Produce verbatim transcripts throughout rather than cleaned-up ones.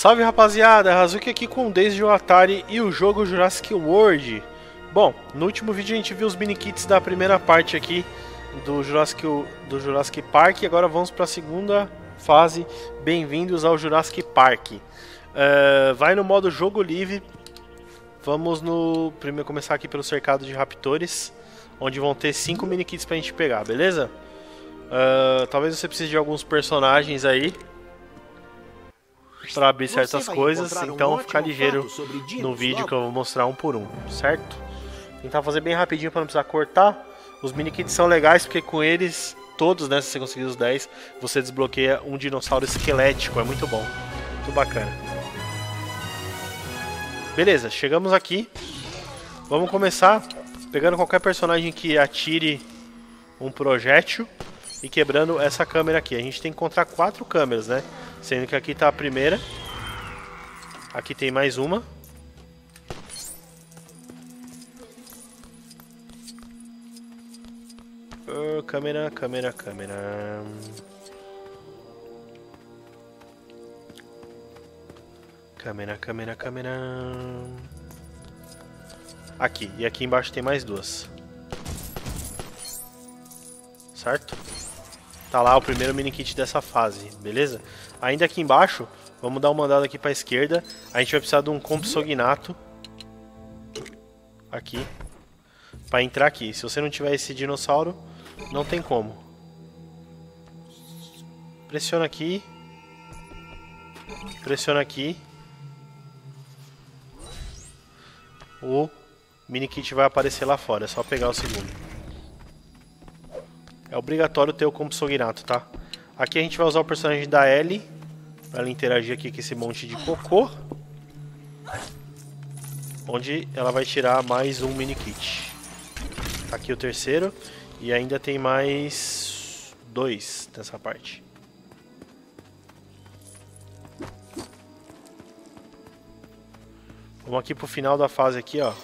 Salve rapaziada, Razuki aqui com o Desde o Atari e o jogo Jurassic World. Bom, no último vídeo a gente viu os minikits da primeira parte aqui do Jurassic, do Jurassic Park. E agora vamos para a segunda fase, bem-vindos ao Jurassic Park. Uh, vai no modo jogo livre, vamos no primeiro começar aqui pelo cercado de raptores, onde vão ter cinco minikits para a gente pegar, beleza? Uh, talvez você precise de alguns personagens aí para abrir certas coisas, então fica ligeiro no vídeo que eu vou mostrar um por um, certo? Tentar fazer bem rapidinho para não precisar cortar. Os minikits são legais porque com eles, todos, né, se você conseguir os dez, você desbloqueia um dinossauro esquelético, é muito bom, muito bacana. Beleza, chegamos aqui, vamos começar pegando qualquer personagem que atire um projétil e quebrando essa câmera aqui. A gente tem que encontrar quatro câmeras, né? Sendo que aqui tá a primeira. Aqui tem mais uma. Uh, câmera, câmera, câmera. Câmera, câmera, câmera. Aqui. E aqui embaixo tem mais duas. Certo? Tá lá o primeiro minikit dessa fase, beleza? Ainda aqui embaixo, vamos dar uma andada aqui pra esquerda. A gente vai precisar de um Compsognato aqui pra entrar aqui. Se você não tiver esse dinossauro, não tem como. Pressiona aqui. Pressiona aqui. O minikit vai aparecer lá fora, é só pegar o segundo. É obrigatório ter o Compsognato, tá? Aqui a gente vai usar o personagem da Ellie pra ela interagir aqui com esse monte de cocô, onde ela vai tirar mais um minikit. Aqui o terceiro. E ainda tem mais dois nessa parte. Vamos aqui pro final da fase aqui, ó.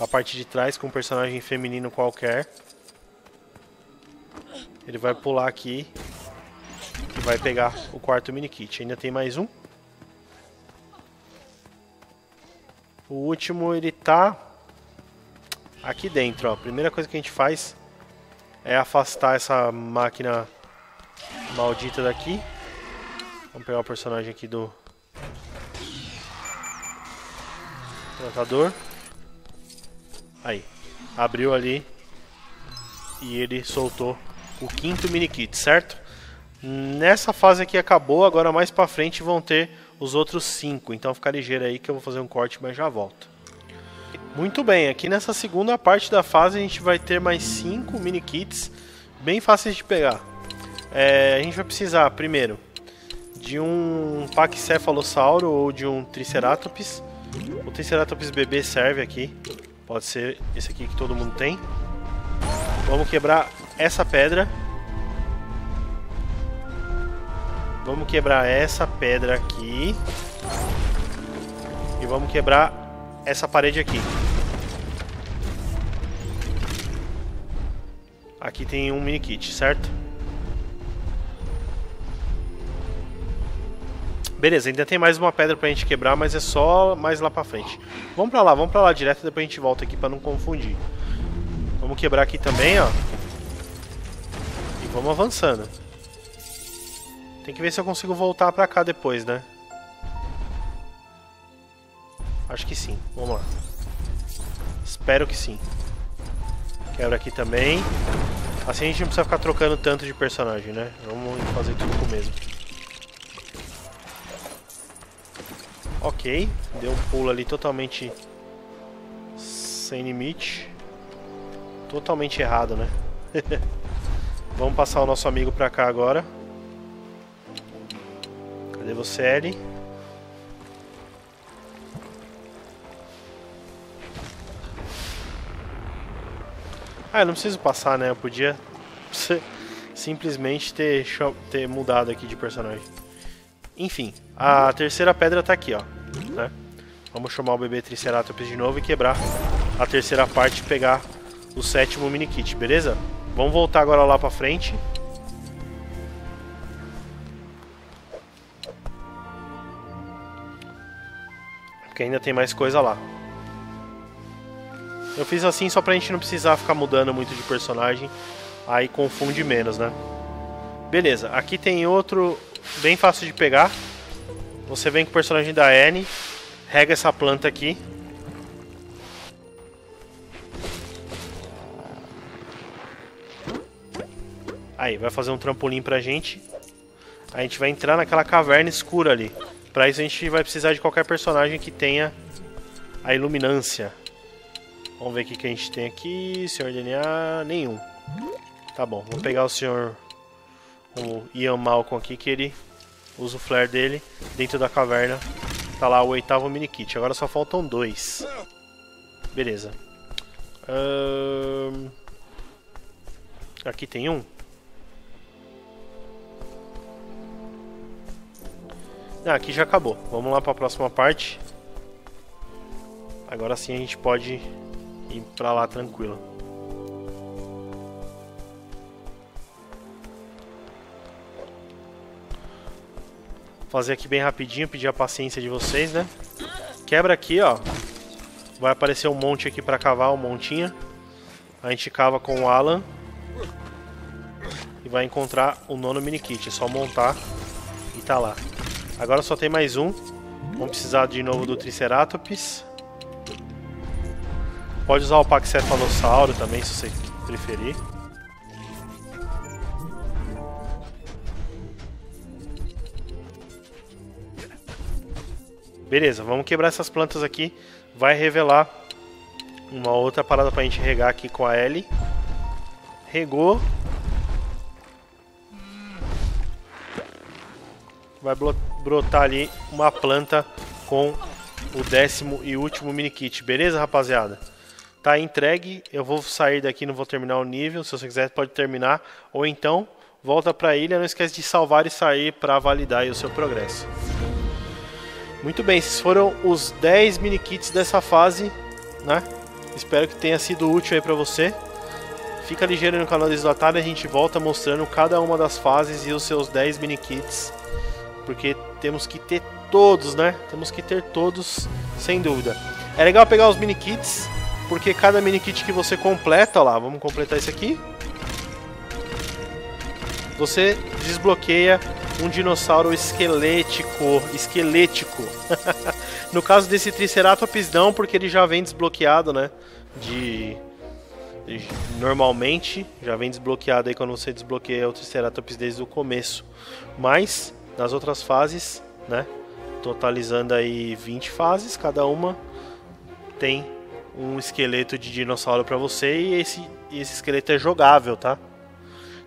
A parte de trás com um personagem feminino qualquer. Ele vai pular aqui e vai pegar o quarto minikit. Ainda tem mais um. O último ele tá aqui dentro, ó. A primeira coisa que a gente faz é afastar essa máquina maldita daqui. Vamos pegar o personagem aqui do tratador. Aí, abriu ali e ele soltou o quinto minikit, certo? Nessa fase aqui acabou, agora mais pra frente vão ter os outros cinco. Então fica ligeiro aí que eu vou fazer um corte, mas já volto. Muito bem, aqui nessa segunda parte da fase a gente vai ter mais cinco minikits bem fáceis de pegar. É, a gente vai precisar primeiro de um Paquicefalossauro ou de um Triceratops. O Triceratops bebê serve aqui, pode ser esse aqui que todo mundo tem. Vamos quebrar essa pedra. Vamos quebrar essa pedra aqui. E vamos quebrar essa parede aqui. Aqui tem um minikit, certo? Beleza, ainda tem mais uma pedra pra gente quebrar, mas é só mais lá pra frente. Vamos pra lá, vamos pra lá direto, depois a gente volta aqui pra não confundir. Vamos quebrar aqui também, ó. E vamos avançando. Tem que ver se eu consigo voltar pra cá depois, né? Acho que sim. Vamos lá. Espero que sim. Quebra aqui também. Assim a gente não precisa ficar trocando tanto de personagem, né? Vamos fazer tudo com o mesmo. Ok. Deu um pulo ali totalmente sem limite. Totalmente errado, né? Vamos passar o nosso amigo pra cá agora. Cadê você, Ellie? Ah, eu não preciso passar, né? Eu podia simplesmente ter, ter mudado aqui de personagem. Enfim, a terceira pedra tá aqui, ó. Né? Vamos chamar o bebê Triceratops de novo e quebrar a terceira parte e pegar o sétimo minikit, beleza? Vamos voltar agora lá pra frente. porque ainda tem mais coisa lá. Eu fiz assim só pra gente não precisar ficar mudando muito de personagem, aí confunde menos, né? Beleza, aqui tem outro bem fácil de pegar. Você vem com o personagem da Anne, rega essa planta aqui. Aí, vai fazer um trampolim pra gente. A gente vai entrar naquela caverna escura ali. Pra isso a gente vai precisar de qualquer personagem que tenha a iluminância. Vamos ver o que, que a gente tem aqui. Senhor D N A... nenhum. Tá bom, vamos pegar o senhor... o Ian Malcolm aqui, que ele usa o flare dele dentro da caverna. Tá lá o oitavo minikit. Agora só faltam dois. Beleza. Hum... Aqui tem um. Ah, aqui já acabou. Vamos lá para a próxima parte. Agora sim a gente pode ir para lá tranquilo. Fazer aqui bem rapidinho, pedir a paciência de vocês, né? Quebra aqui, ó. Vai aparecer um monte aqui para cavar, um montinha. A gente cava com o Alan e vai encontrar o nono minikit. É só montar e tá lá. Agora só tem mais um. Vamos precisar de novo do Triceratops. Pode usar o Paquicefalossauro também, se você preferir. Beleza, vamos quebrar essas plantas aqui. Vai revelar uma outra parada pra gente regar aqui com a Ellie. Regou. Vai brotar ali uma planta com o décimo e último minikit. Beleza, rapaziada? Tá entregue. Eu vou sair daqui, não vou terminar o nível. Se você quiser, pode terminar. Ou então, volta pra ilha. Não esquece de salvar e sair pra validar aí o seu progresso. Muito bem, esses foram os dez minikits dessa fase, né? Espero que tenha sido útil aí pra você. Fica ligeiro no canal Desde o Atari. A gente volta mostrando cada uma das fases e os seus dez minikits. Porque temos que ter todos, né? Temos que ter todos, sem dúvida. É legal pegar os minikits, porque cada minikit que você completa, ó lá, vamos completar esse aqui. Você desbloqueia um dinossauro esquelético, esquelético. No caso desse Triceratops não, porque ele já vem desbloqueado, né? De... Normalmente, já vem desbloqueado aí quando você desbloqueia o Triceratops desde o começo. Mas... nas outras fases, né, totalizando aí vinte fases, cada uma tem um esqueleto de dinossauro para você e esse, esse esqueleto é jogável, tá?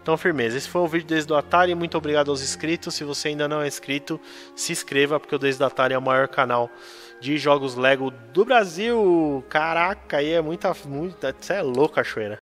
Então, firmeza, esse foi o vídeo Desde o Atari, muito obrigado aos inscritos. Se você ainda não é inscrito, se inscreva, porque o Desde o Atari é o maior canal de jogos Lego do Brasil. Caraca, aí é muita, muita, isso é louco, cachoeira.